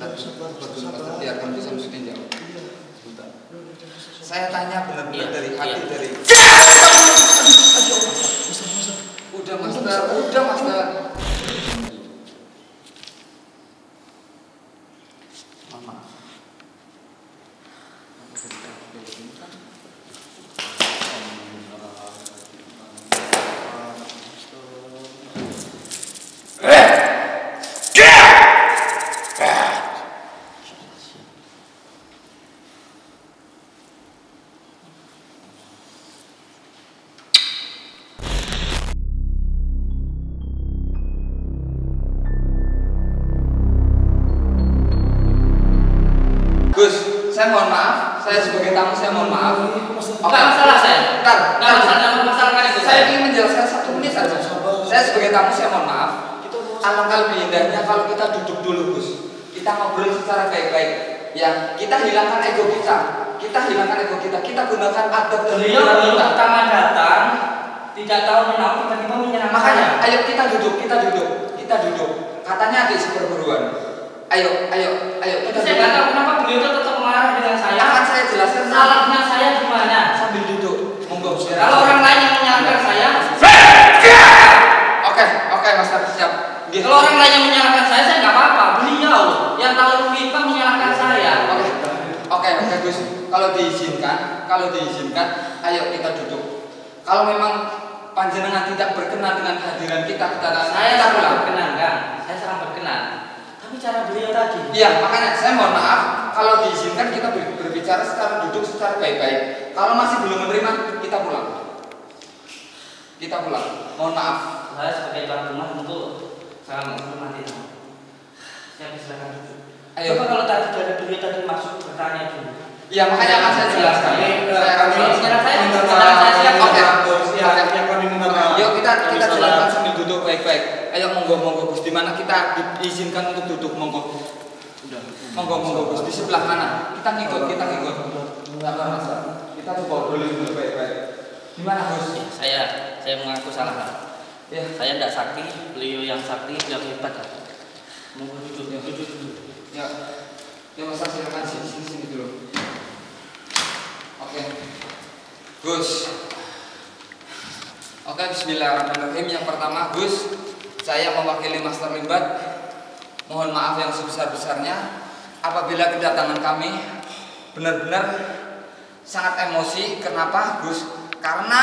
sebentar, sebentar, biarkan Gus Syamsudin jawab. Sebentar. Saya tanya benar-benar dari hati, dari. Udah Master, udah Master. Gus, saya mohon maaf, saya sebagai tamu saya mohon maaf. Enggak masalah saya. Enggak masalah, Gus. Saya ingin menjelaskan 1 menit saja. Saya sebagai tamu saya mohon maaf. Alangkah lebih indahnya kalau kita duduk dulu, Gus. Kita ngobrol secara baik-baik. Ya, kita hilangkan ego kita. Kita gunakan adab dan beliau pertama datang tidak tahu menahu tiba-tiba menyerang. Makanya, ayo kita duduk, Katanya adik seperguruan. Ayo, kita saya nggak tahu kenapa beliau itu tetap marah dengan saya. Akan saya jelaskan salahnya saya di mana sambil duduk. Monggo, saudara. Kalau orang lain yang menyalahkan saya, oke, Master siap. Gitu. Kalau orang lain yang menyalahkan saya nggak apa-apa. Beliau yang tahu kita menyalahkan saya. Oke, Gus. Kalau diizinkan, ayo kita duduk. Kalau memang panjenengan tidak berkenan dengan kehadiran kita, saya sangat berkenan, kan? Saya sangat berkenan. Bicara beliau tadi. Iya, makanya saya mohon maaf kalau diizinkan kita berbicara secara duduk secara baik-baik. Kalau masih belum menerima, kita pulang. Mohon maaf. Saya sebagai tuan rumah tentu sangat menghormati tamu. Saya silakan. Ayo. Coba kalau tadi ada beliau tadi masuk bertanya dulu. Iya, makanya akan saya jelaskan. Kita jelaskan sambil duduk baik-baik. Ayo monggo Gus, di mana kita diizinkan untuk duduk monggo. Monggo Gus, di sebelah mana? Kita ngikut. Kita coba dulu baik-baik. Di mana Gus? Saya mengaku salah. Ya, saya tidak sakti, beliau yang sakti, yang hebat. Monggo duduk. Ya Mas, silakan sini dulu. Oke. Gus. Oke, bismillahirrahmanirrahim. Yang pertama, Gus, saya mewakili Master Limbad. Mohon maaf yang sebesar-besarnya apabila kedatangan kami benar-benar sangat emosi. Kenapa, Gus? Karena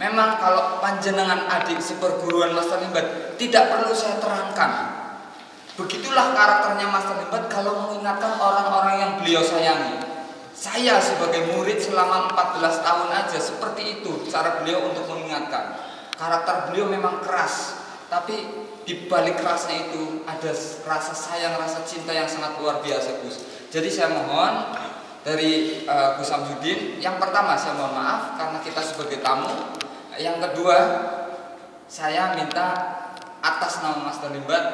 memang kalau panjenengan adik seperguruan Master Limbad tidak perlu saya terangkan. Begitulah karakternya Master Limbad kalau mengingatkan orang-orang yang beliau sayangi. Saya sebagai murid selama 14 tahun aja seperti itu cara beliau untuk mengingatkan. Karakter beliau memang keras, tapi di balik kerasnya itu ada rasa sayang, rasa cinta yang sangat luar biasa, Gus. Jadi saya mohon dari Gus Syamsudin, yang pertama saya mohon maaf karena kita sebagai tamu. Yang kedua, saya minta atas nama Master Limbad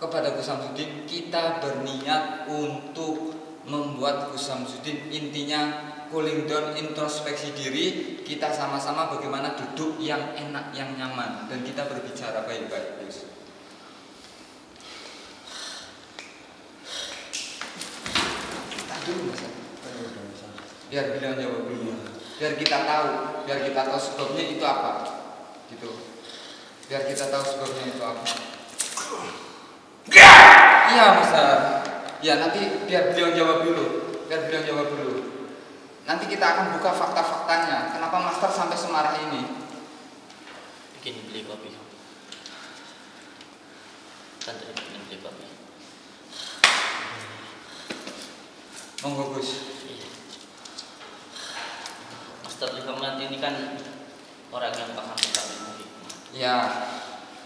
kepada Gus Syamsudin, kita berniat untuk membuat Gus Syamsudin, intinya cooling down, introspeksi diri. Kita sama-sama bagaimana duduk yang enak, yang nyaman, dan kita berbicara baik-baik, Gus. Kita dulu, Mas. Biar beliau jawab dulu. Biar kita tahu sebabnya itu apa. Gitu. Iya, Mas. Ya, nanti biar beliau jawab dulu. Nanti kita akan buka fakta-faktanya. Kenapa Master sampai semarah ini? Bikin beli kopi. Monggo Gus. Iya. Master Limbad ini kan orang yang paham tentang ilmu hikmah. Iya.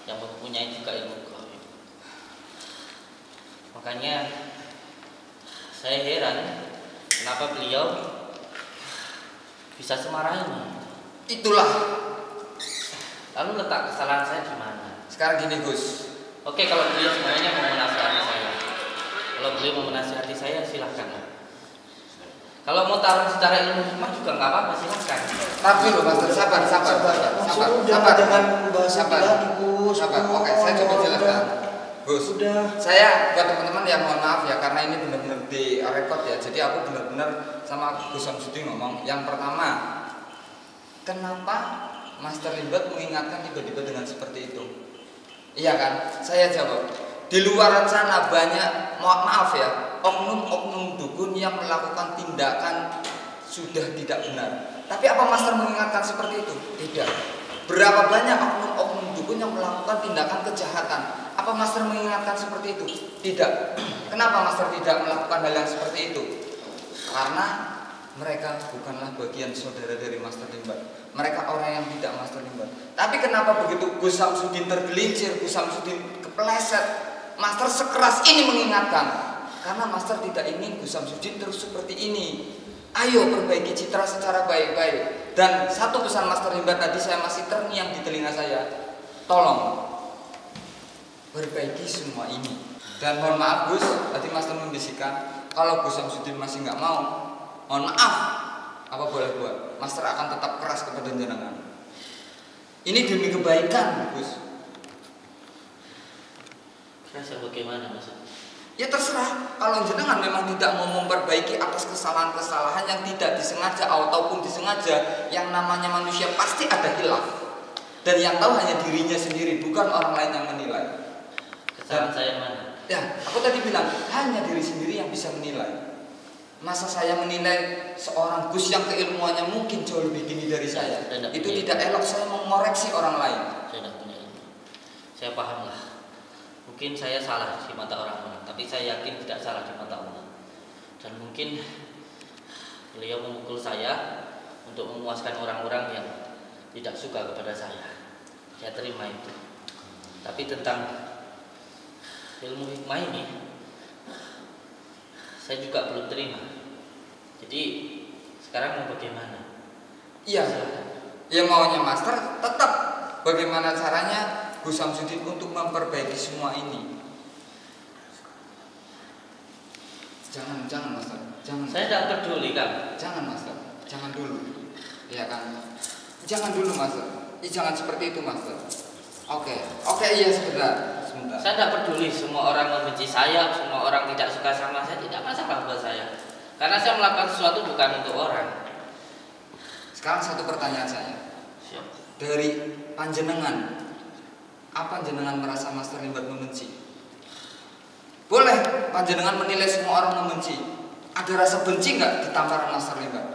Yang mempunyai juga ilmu gaib. Makanya saya heran kenapa beliau bisa semarah ini. Itulah. Lalu letak kesalahan saya di mana? Sekarang gini, Gus. Oke, kalau beliau sebenarnya mau menasihati saya. Silahkan. Kalau mau taruh secara ilmu hikmah juga nggak apa-apa, silahkan. Tapi loh, Master, sabar. Jangan bahasa lagi, Gus. Oke, saya coba jelaskan. Gus, udah. Saya buat teman-teman yang mohon maaf ya, karena ini benar-benar di record ya. Jadi aku benar-benar sama Gus Syamsudin ngomong. Yang pertama, kenapa Master Limbad mengingatkan tiba-tiba dengan seperti itu? Iya kan? Saya jawab, di luaran sana banyak, maaf ya, oknum-oknum dukun yang melakukan tindakan sudah tidak benar. Tapi apa Master mengingatkan seperti itu? Tidak. Berapa banyak oknum-oknum dukun yang melakukan tindakan kejahatan? Apa Master mengingatkan seperti itu? Tidak. Kenapa Master tidak melakukan hal yang seperti itu? Karena mereka bukanlah bagian saudara dari Master Limbad. Mereka orang yang tidak Master Limbad. Tapi kenapa begitu Gus Syamsudin tergelincir, Gus Syamsudin kepleset, Master sekeras ini mengingatkan? Karena Master tidak ingin Gus Syamsudin terus seperti ini. Ayo perbaiki citra secara baik-baik. Dan satu pesan Master Limbad tadi saya masih terngiang di telinga saya. Tolong perbaiki semua ini. Dan mohon maaf Gus, tadi Master membisikkan kalau Gus Syamsudin masih nggak mau, mohon maaf, apa boleh buat, Master akan tetap keras kepada jenengan. Ini demi kebaikan Gus. Kerasa bagaimana maksudnya? Ya terserah, kalau jenengan memang tidak mau memperbaiki atas kesalahan-kesalahan yang tidak disengaja ataupun disengaja, yang namanya manusia pasti ada khilaf. Dan yang tahu hanya dirinya sendiri, bukan orang lain yang menilai. Kesalahan saya mana? Ya, aku tadi bilang, hanya diri sendiri yang bisa menilai. Masa saya menilai seorang Gus yang keilmuannya mungkin jauh lebih tinggi dari saya? Itu tidak elok, saya mengoreksi orang lain. Saya tidak punya ilmu. Saya paham lah. Mungkin saya salah di mata orang-orang, tapi saya yakin tidak salah di mata Allah. Dan mungkin beliau memukul saya untuk memuaskan orang-orang yang tidak suka kepada saya. Saya terima itu. Tapi tentang ilmu hikmah ini, saya juga belum terima. Jadi sekarang mau bagaimana? Iya, ya maunya Master tetap bagaimana caranya Gus Syamsudin untuk memperbaiki semua ini. Jangan Master, jangan. Saya tidak peduli kan. Jangan Master, jangan dulu. Iya kan? Jangan dulu Master. Ih, jangan seperti itu Master. Oke, iya sebentar. Saya tidak peduli semua orang membenci saya, semua orang tidak suka sama saya, tidak masalah buat saya. Karena saya melakukan sesuatu bukan untuk orang. Sekarang satu pertanyaan saya. Siap. Dari panjenengan, apa panjenengan merasa Master Limbad membenci? Boleh panjenengan menilai semua orang membenci. Ada rasa benci nggak di tamparan Master Limbad?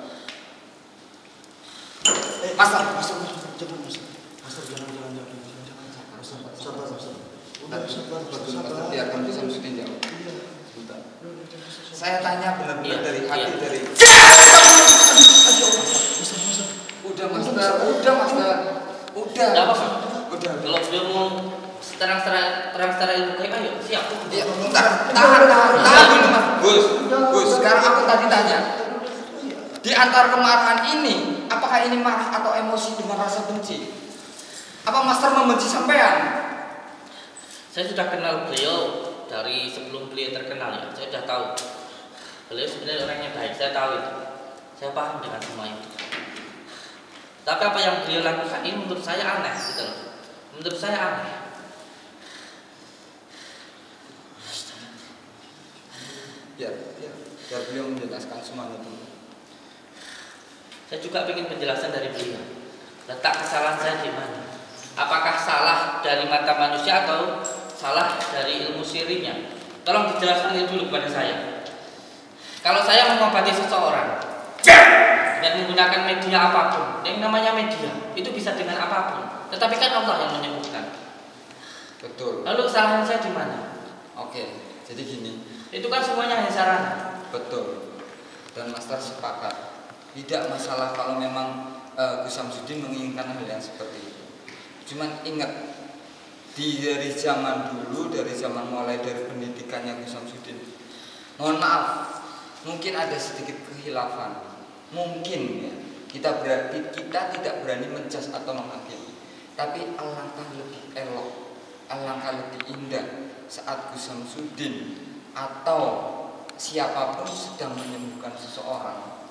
Master, jangan. Biarkan Gus Syamsudin jawab. Saya tanya benar-benar dari hati, dari. Udah Master. Kalau beliau mau terang-terang ilmu hikmah, yuk siap. Ya, tahan dulu Mas Gus, sekarang aku tadi tanya, di antara kemarahan ini, apakah ini marah atau emosi dengan rasa benci? Apa Master membenci sampean? Saya sudah kenal beliau dari sebelum beliau terkenal ya, saya sudah tahu beliau sebenarnya orangnya baik, saya tahu itu, saya paham dengan semua itu. Tapi apa yang beliau lakukan ini menurut saya aneh gitu loh. Menurut saya aneh. Biar beliau menjelaskan semuanya dulu. Saya juga ingin penjelasan dari beliau. Letak kesalahan saya di mana? Apakah salah dari mata manusia atau salah dari ilmu sirrinya? Tolong dijelaskan itu dulu kepada saya. Kalau saya mengobati seseorang dan menggunakan media apapun, yang namanya media itu bisa dengan apapun, tetapi kan Allah yang menyembuhkan. Betul. Lalu kesalahan saya di mana? Oke, jadi gini. Itu kan semuanya hanya sarana. Betul. Dan Master sepakat, tidak masalah kalau memang Gus Syamsudin menginginkan hal yang seperti itu. Cuman ingat, dari zaman dulu, dari zaman mulai dari pendidikannya Gus Syamsudin, mohon maaf, mungkin ada sedikit kekhilafan. Mungkin ya, kita tidak berani menjudge atau menghakimi. Tapi alangkah lebih elok, alangkah lebih indah saat Gus Syamsudin atau siapapun sedang menyembuhkan seseorang,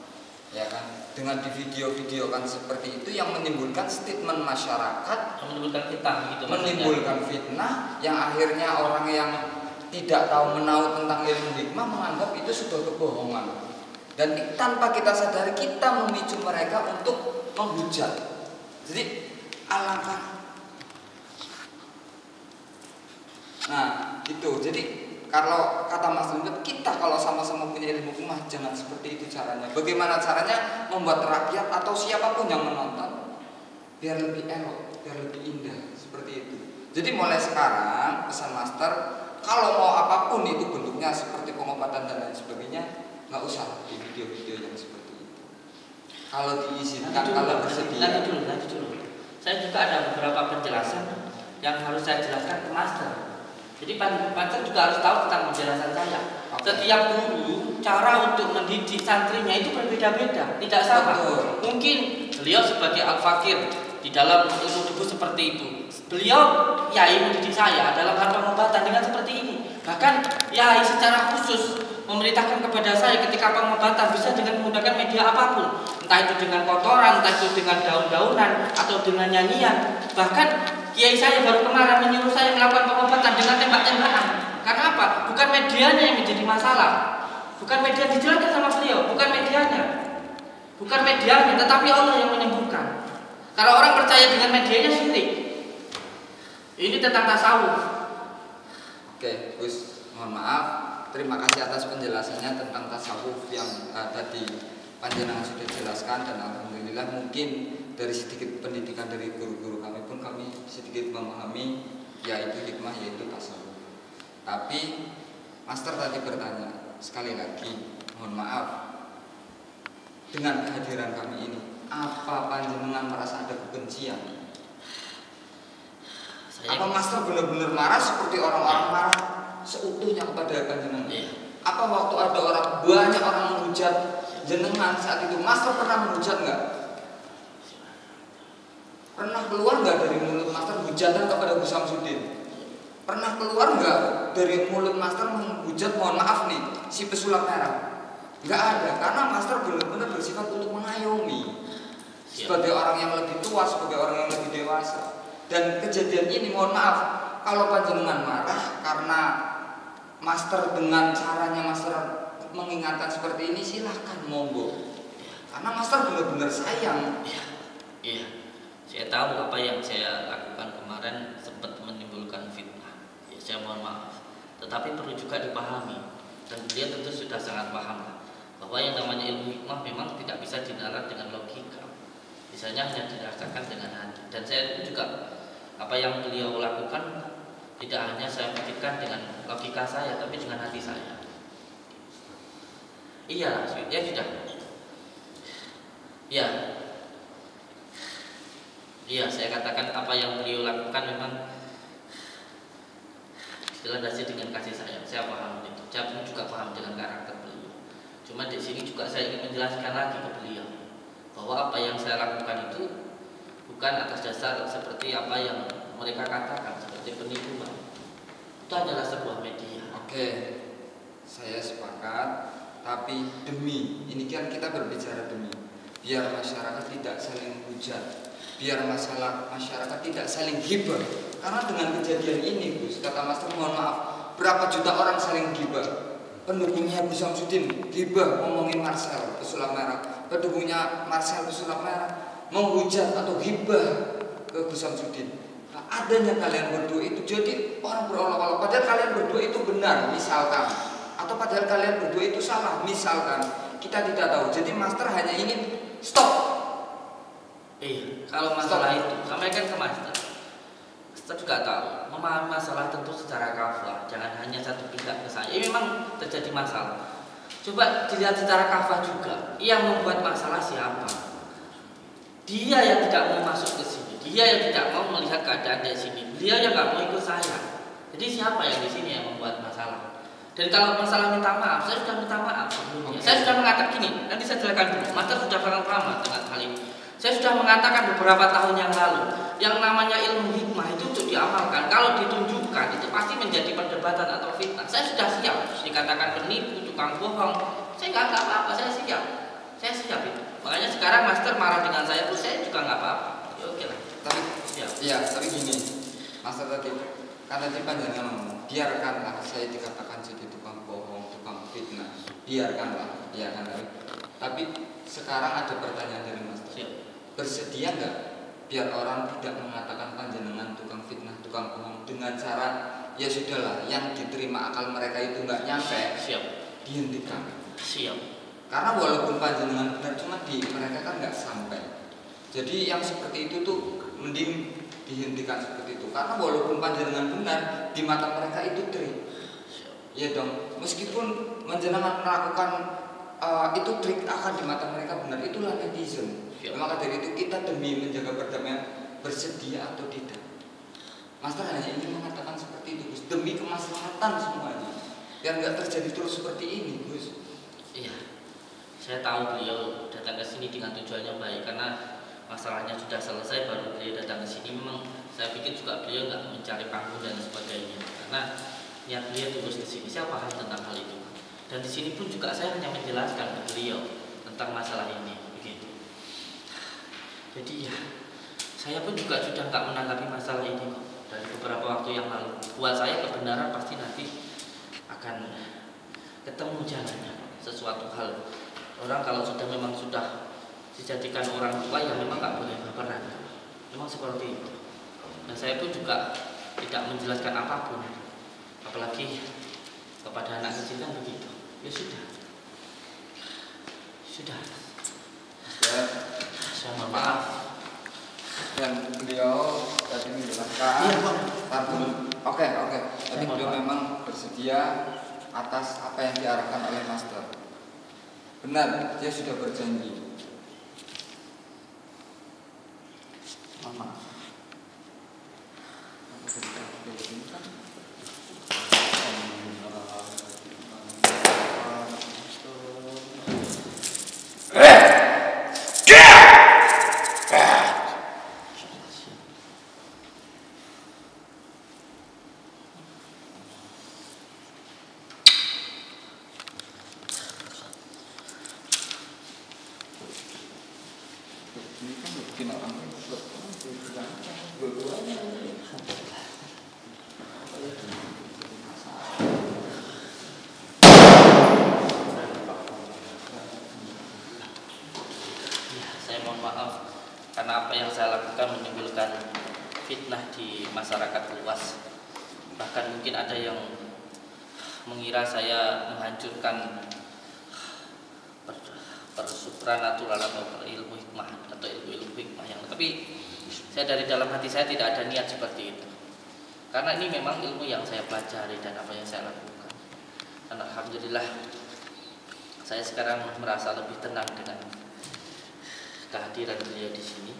ya kan, dengan di video-video kan seperti itu yang menimbulkan statement masyarakat, yang menimbulkan fitnah, gitu, menimbulkan fitnah yang akhirnya orang yang tidak tahu menahu tentang ilmu hikmah menganggap itu sudah kebohongan, dan tanpa kita sadari kita memicu mereka untuk menghujat. Jadi alangkah, nah itu, jadi kalau kata Mas Limbad, kita kalau sama-sama punya ilmu hikmah jangan seperti itu caranya. Bagaimana caranya? Membuat rakyat atau siapapun yang menonton biar lebih elok, biar lebih indah, seperti itu. Jadi mulai sekarang pesan master, kalau mau apapun itu bentuknya seperti pengobatan dan lain sebagainya, nggak usah di video-video yang seperti itu. Kalau diizinkan, kalau bersedia. Nanti dulu. Saya juga ada beberapa penjelasan yang harus saya jelaskan ke master. Jadi Master juga harus tahu tentang penjelasan saya. Setiap guru cara untuk mendidik santrinya itu berbeda-beda, tidak sama. Mungkin beliau sebagai al-fakir di dalam ilmu tubuh seperti itu. Beliau yai mendidik saya dalam hal pengobatan dengan seperti ini. Bahkan yai secara khusus memerintahkan kepada saya ketika pengobatan bisa dengan menggunakan media apapun, entah itu dengan kotoran, entah itu dengan daun-daunan atau dengan nyanyian. Bahkan kiai saya baru kemarin menyuruh saya melakukan pengobatan dengan tembak-tembakan. Karena apa? Bukan medianya yang menjadi masalah. Bukan media dijelaskan sama beliau, bukan medianya, tetapi Allah yang menyembuhkan. Kalau orang percaya dengan medianya sendiri, ini tentang tasawuf. Oke, Gus, mohon maaf. Terima kasih atas penjelasannya tentang tasawuf yang tadi panjenengan sudah jelaskan, dan alhamdulillah mungkin dari sedikit pendidikan dari guru-guru kami pun kami sedikit memahami yaitu hikmah, yaitu tasawuf. Tapi master tadi bertanya, sekali lagi mohon maaf, dengan kehadiran kami ini apa panjenengan merasa ada kebencian? Apa master benar-benar marah seperti orang-orang marah seutuhnya kepada panjenengan? Apa waktu ada orang, banyak orang menghujat jenengan saat itu, master pernah menghujat nggak? Pernah keluar nggak dari mulut master hujatan kepada Gus Syamsudin? Pernah keluar nggak dari mulut master menghujat, mohon maaf nih, si pesulap merah? Nggak ada, karena master benar-benar bersifat untuk mengayomi. Sebagai orang yang lebih tua, sebagai orang yang lebih dewasa. Dan kejadian ini, mohon maaf, kalau panjenengan marah karena master dengan caranya master mengingatkan seperti ini, silahkan monggo, karena master benar-benar sayang. Iya, saya tahu apa yang saya lakukan kemarin sempat menimbulkan fitnah. Ya, saya mohon maaf, tetapi perlu juga dipahami, dan beliau tentu sudah sangat paham bahwa yang namanya ilmu hikmah memang tidak bisa dinalar dengan logika, misalnya hanya dirasakan dengan hati. Dan saya juga apa yang beliau lakukan tidak hanya saya pikirkan dengan logika saya, tapi dengan hati saya. Iya, ya sudah. Iya, saya katakan apa yang beliau lakukan memang dilandasi dengan kasih sayang. Saya paham itu. Saya pun juga paham dengan karakter beliau. Cuma di sini juga saya ingin menjelaskan lagi ke beliau bahwa apa yang saya lakukan itu bukan atas dasar seperti apa yang mereka katakan seperti penipuan. Itu adalah sebuah media. Oke, saya sepakat. Tapi demi, ini kan kita berbicara demi, biar masyarakat tidak saling hujat, biar masyarakat tidak saling ghibah. Karena dengan kejadian ini, Gus, kata master mohon maaf, berapa juta orang saling ghibah. Pendukungnya Gus Syamsudin ghibah ngomongin Marcel pesulap merah, pendukungnya Marcel pesulap merah menghujat atau ghibah ke Gus Syamsudin. Nah, adanya kalian berdua itu, jadi orang berolok-olok, padahal kalian berdua itu benar, misalkan, atau padahal kalian berdua itu salah, misalkan, kita tidak tahu. Jadi master hanya ingin stop. Iya, kalau masalah stop itu sampaikan ke master. Master juga tahu memahami masalah tentu secara kafah, jangan hanya satu pihak ke saya. Ini memang terjadi masalah, coba dilihat secara kafah juga. Yang membuat masalah siapa? Dia yang tidak mau masuk ke sini, dia yang tidak mau melihat keadaan di sini, dia yang nggak mau ikut saya. Jadi siapa yang di sini yang membuat masalah? Dan kalau masalah minta maaf, saya sudah minta maaf sebelumnya. Saya sudah mengatakan gini, nanti saya jelaskan dulu. Master sudah sangat ramah dengan hal ini. Saya sudah mengatakan beberapa tahun yang lalu, yang namanya ilmu hikmah itu untuk diamalkan. Kalau ditunjukkan, itu pasti menjadi perdebatan atau fitnah. Saya sudah siap, dikatakan penipu, tukang bohong. Saya nggak apa-apa, saya siap. Saya siap itu. Makanya sekarang Master marah dengan saya tuh saya juga nggak apa-apa. Ya oke lah. Tapi ya, iya, tapi gini, Master tadi karena tadi panjenengan ngomong, biarkanlah saya dikatakan jadi tukang bohong, tukang fitnah. Biarkanlah, biarkanlah. Tapi sekarang ada pertanyaan dari Master. Siap. Bersedia nggak biar orang tidak mengatakan panjenengan tukang fitnah, tukang bohong dengan syarat ya sudahlah yang diterima akal mereka itu nggak nyampe. Siap. Dihentikan. Siap. Karena walaupun panjenengan benar, cuma di mereka kan nggak sampai. Jadi yang seperti itu tuh mending dihentikan seperti itu. Karena walaupun panjenengan benar, di mata mereka itu trik. Ya dong. Meskipun panjenengan melakukan itu trik, akan di mata mereka benar. Itulah netizen. Ya. Maka dari itu kita demi menjaga perdamaian bersedia atau tidak. Master hanya ingin mengatakan seperti itu, Gus. Demi kemaslahatan semuanya. Biar nggak terjadi terus seperti ini, Gus. Iya. Saya tahu beliau datang ke sini dengan tujuannya baik, karena masalahnya sudah selesai baru beliau datang ke sini. Memang saya pikir juga beliau nggak mencari panggung dan sebagainya, karena niat beliau tulus ke sini. Saya paham tentang hal itu, dan di sini pun juga saya hanya menjelaskan ke beliau tentang masalah ini. Begitu. Jadi ya, saya pun juga sudah nggak menanggapi masalah ini dari beberapa waktu yang lalu. Buat saya kebenaran pasti nanti akan ketemu jalannya. Sesuatu hal. Orang kalau sudah memang sudah dijadikan orang tua ya memang nggak boleh baperan, memang seperti itu. Dan saya pun juga tidak menjelaskan apapun, apalagi kepada anak kecil kan begitu. Ya sudah, sudah. Ya. Saya mohon maaf. Dan beliau tadi menjelaskan. Iya, oke, oke. Tapi beliau memang bersedia atas apa yang diarahkan oleh Master. Benar, dia sudah berjanji. Mama. Supranatural atau ilmu hikmah atau ilmu hikmah yang, tapi saya dari dalam hati saya tidak ada niat seperti itu, karena ini memang ilmu yang saya pelajari dan apa yang saya lakukan. Dan alhamdulillah saya sekarang merasa lebih tenang dengan kehadiran beliau di sini,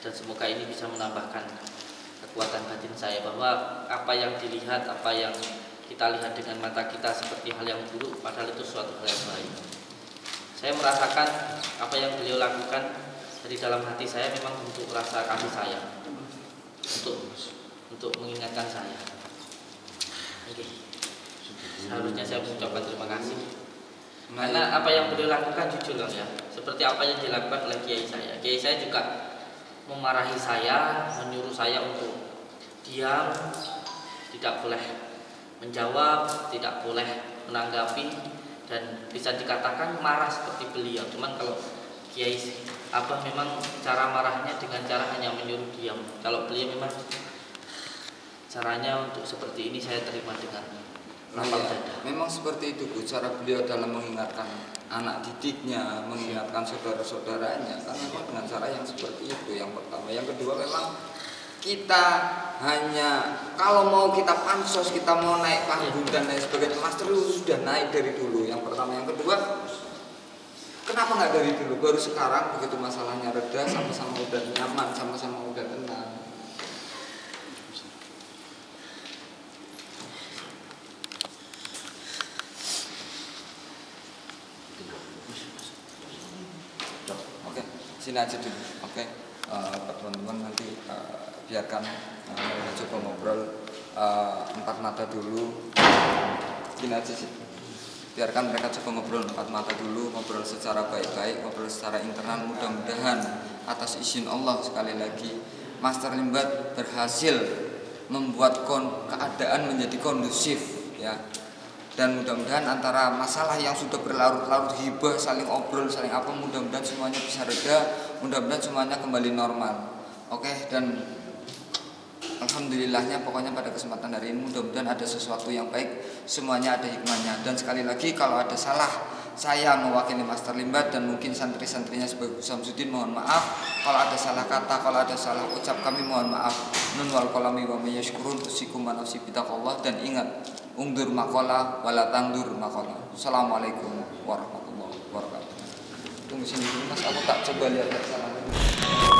dan semoga ini bisa menambahkan kekuatan batin saya bahwa apa yang dilihat, apa yang kita lihat dengan mata kita seperti hal yang buruk, padahal itu suatu hal yang baik. Saya merasakan apa yang beliau lakukan dari dalam hati saya memang untuk rasa kasih sayang, untuk mengingatkan saya. Oke. Seharusnya saya mengucapkan terima kasih. Karena apa yang beliau lakukan jujur ya, seperti apa yang dilakukan oleh kiai saya. Kiai saya juga memarahi saya, menyuruh saya untuk diam, tidak boleh menjawab, tidak boleh menanggapi. Dan bisa dikatakan marah seperti beliau. Cuman kalau kiai Abah memang cara marahnya dengan cara hanya menyuruh diam. Kalau beliau memang caranya untuk seperti ini saya terima dengan lapang dada. Memang seperti itu Bu, cara beliau dalam mengingatkan anak didiknya, mengingatkan saudara-saudaranya. Karena memang dengan cara yang seperti itu yang pertama. Yang kedua memang kita hanya kalau mau kita pansos, kita mau naik panggung dan lain sebagainya, Master sudah naik dari dulu. Yang pertama, yang kedua, kenapa nggak dari dulu? Baru sekarang begitu masalahnya reda, sama-sama udah nyaman, sama-sama udah tenang. Oke, sini aja dulu. Oke, teman-teman nanti. Biarkan coba ngobrol empat mata dulu. Gini aja sih. biarkan mereka coba ngobrol empat mata dulu, ngobrol secara baik-baik, ngobrol secara internal. Mudah-mudahan atas izin Allah sekali lagi Master Limbad berhasil membuat keadaan menjadi kondusif ya. Dan mudah-mudahan antara masalah yang sudah berlarut-larut, hibah, saling obrol, saling apa, mudah-mudahan semuanya bisa reda, mudah-mudahan semuanya kembali normal. Oke, dan alhamdulillahnya pokoknya pada kesempatan hari ini mudah-mudahan ada sesuatu yang baik, semuanya ada hikmahnya. Dan sekali lagi kalau ada salah, saya mewakili Master Limbad dan mungkin santri-santrinya sebagai Gus Syamsudin mohon maaf. Kalau ada salah kata, kalau ada salah ucap kami mohon maaf. Nun wal qalami wa ma yashkurun usikum wa nafsi bitaqallah, dan ingat ungdur maqala wala tangdur maqala. Assalamualaikum warahmatullahi wabarakatuh. Tunggu sini dulu Mas, aku tak coba lihat salah.